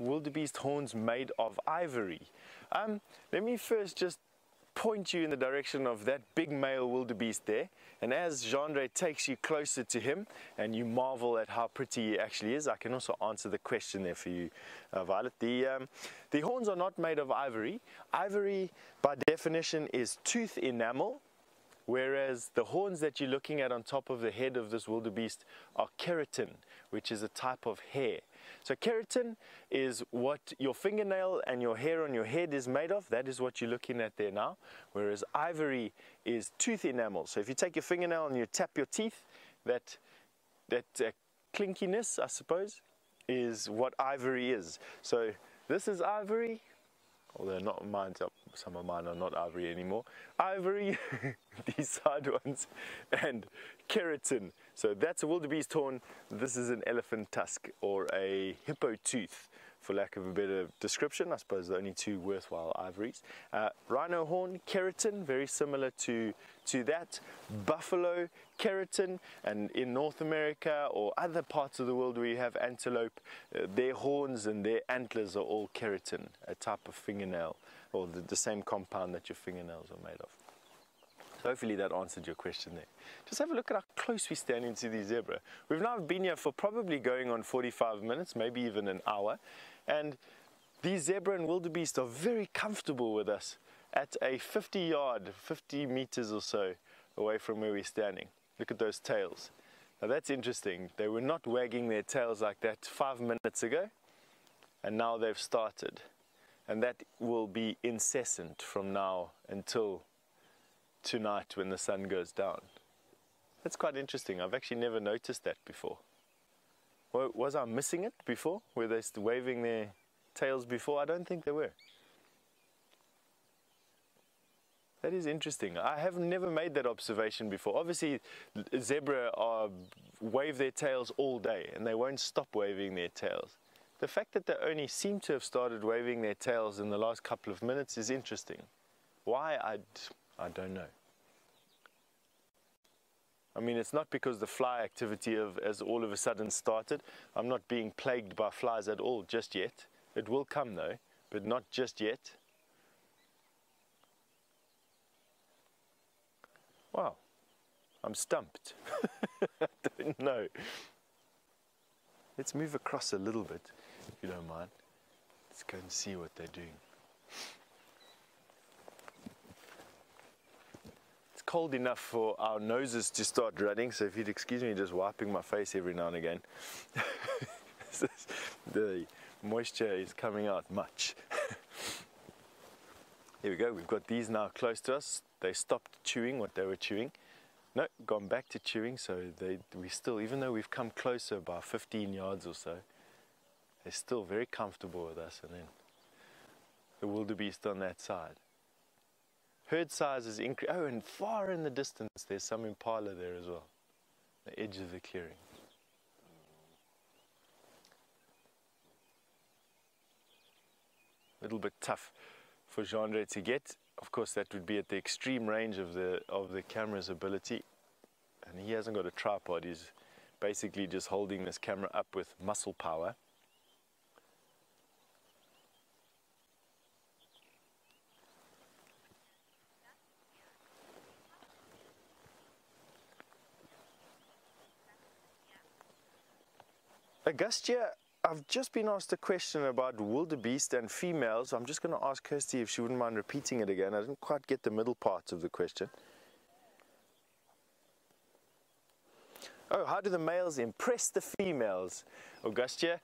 wildebeest horns made of ivory. Let me first just point you in the direction of that big male wildebeest there, and as Jean-Dre takes you closer to him and you marvel at how pretty he actually is, I can also answer the question there for you, Violet. The horns are not made of ivory. Ivory by definition is tooth enamel, whereas the horns that you're looking at on top of the head of this wildebeest are keratin, which is a type of hair. So keratin is what your fingernail and your hair on your head is made of. That is what you're looking at there now. Whereas ivory is tooth enamel. So if you take your fingernail and you tap your teeth, that clinkiness, I suppose, is what ivory is. So this is ivory, although not mine, some of mine are not ivory anymore. Ivory, these side ones, and keratin. So that's a wildebeest horn. This is an elephant tusk, or a hippo tooth, for lack of a better description. I suppose the only two worthwhile ivories. Rhino horn, keratin, very similar to that. Buffalo, keratin, and in North America or other parts of the world where you have antelope, their horns and their antlers are all keratin, a type of fingernail, or the same compound that your fingernails are made of. So hopefully that answered your question there. Just have a look at how close we stand into the zebra. We've now been here for probably going on 45 minutes, maybe even an hour, and these zebra and wildebeest are very comfortable with us at a 50 meters or so away from where we're standing. Look at those tails. Now that's interesting. They were not wagging their tails like that 5 minutes ago, and now they've started. And that will be incessant from now until tonight when the sun goes down. That's quite interesting. I've actually never noticed that before. Well, was I missing it before? Were they waving their tails before? I don't think they were. That is interesting. I have never made that observation before. Obviously, zebra wave their tails all day, and they won't stop waving their tails. The fact that they only seem to have started waving their tails in the last couple of minutes is interesting. Why, I don't know. I mean, it's not because the fly activity has all of a sudden started. I'm not being plagued by flies at all just yet. It will come though, but not just yet. Wow, I'm stumped. I don't know. Let's move across a little bit, if you don't mind. Let's go and see what they're doing. Cold enough for our noses to start running, so if you'd excuse me just wiping my face every now and again. The moisture is coming out much. Here we go, we've got these now close to us. They stopped chewing what they were chewing. No, gone back to chewing, so we still, even though we've come closer by 15 yards or so, they're still very comfortable with us. And then the wildebeest on that side. Herd size is increasing. Oh, and far in the distance there's some impala there as well, the edge of the clearing. A little bit tough for Jean-Dre to get. Of course, that would be at the extreme range of the camera's ability, and he hasn't got a tripod. He's basically just holding this camera up with muscle power. Augustia, I've just been asked a question about wildebeest and females. I'm just going to ask Kirsty if she wouldn't mind repeating it again. I didn't quite get the middle part of the question. Oh, how do the males impress the females, Augustia?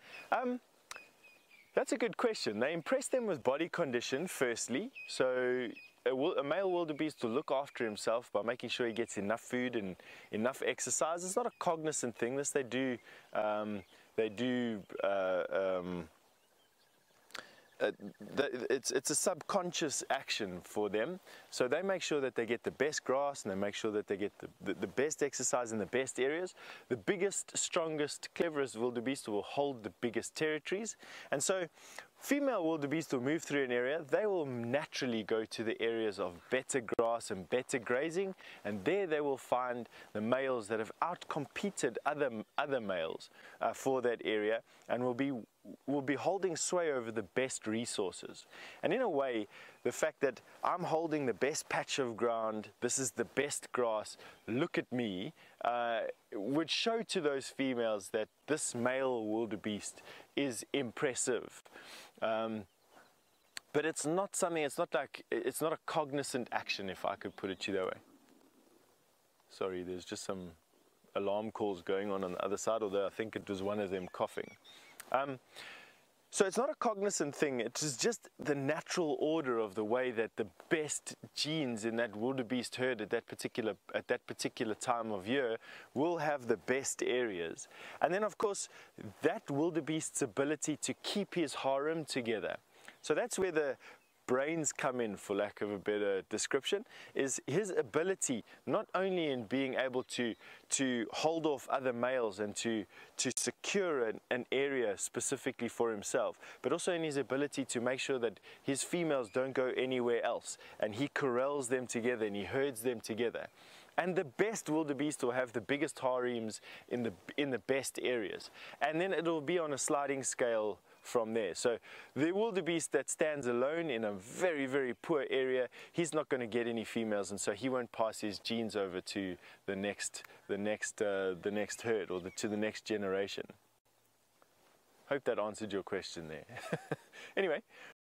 That's a good question. They impress them with body condition, firstly. So a male wildebeest will look after himself by making sure he gets enough food and enough exercise. It's not a cognizant thing. This it's a subconscious action for them. So they make sure that they get the best grass, and they make sure that they get the best exercise in the best areas. The biggest, strongest, cleverest wildebeest will hold the biggest territories. And so female wildebeest will move through an area. They will naturally go to the areas of better grass and better grazing, and there they will find the males that have outcompeted other males for that area, and will be will be holding sway over the best resources. And in a way, the fact that I'm holding the best patch of ground, this is the best grass, look at me, would show to those females that this male wildebeest is impressive. But it's not something, it's not a cognizant action, if I could put it to you that way. Sorry, there's just some alarm calls going on the other side, although I think it was one of them coughing. So it's not a cognizant thing, it's just the natural order of the way that the best genes in that wildebeest herd at that particular time of year will have the best areas. And then of course that wildebeest's ability to keep his harem together. So that's where the brains come in, for lack of a better description, is his ability not only in being able to hold off other males and to secure an area specifically for himself, but also in his ability to make sure that his females don't go anywhere else, and he corrals them together and he herds them together. And the best wildebeest will have the biggest harems in the best areas, and then it'll be on a sliding scale from there. So the wildebeest that stands alone in a very, very poor area, he's not going to get any females, and so he won't pass his genes over to the next herd, or to the next generation. Hope that answered your question there. Anyway,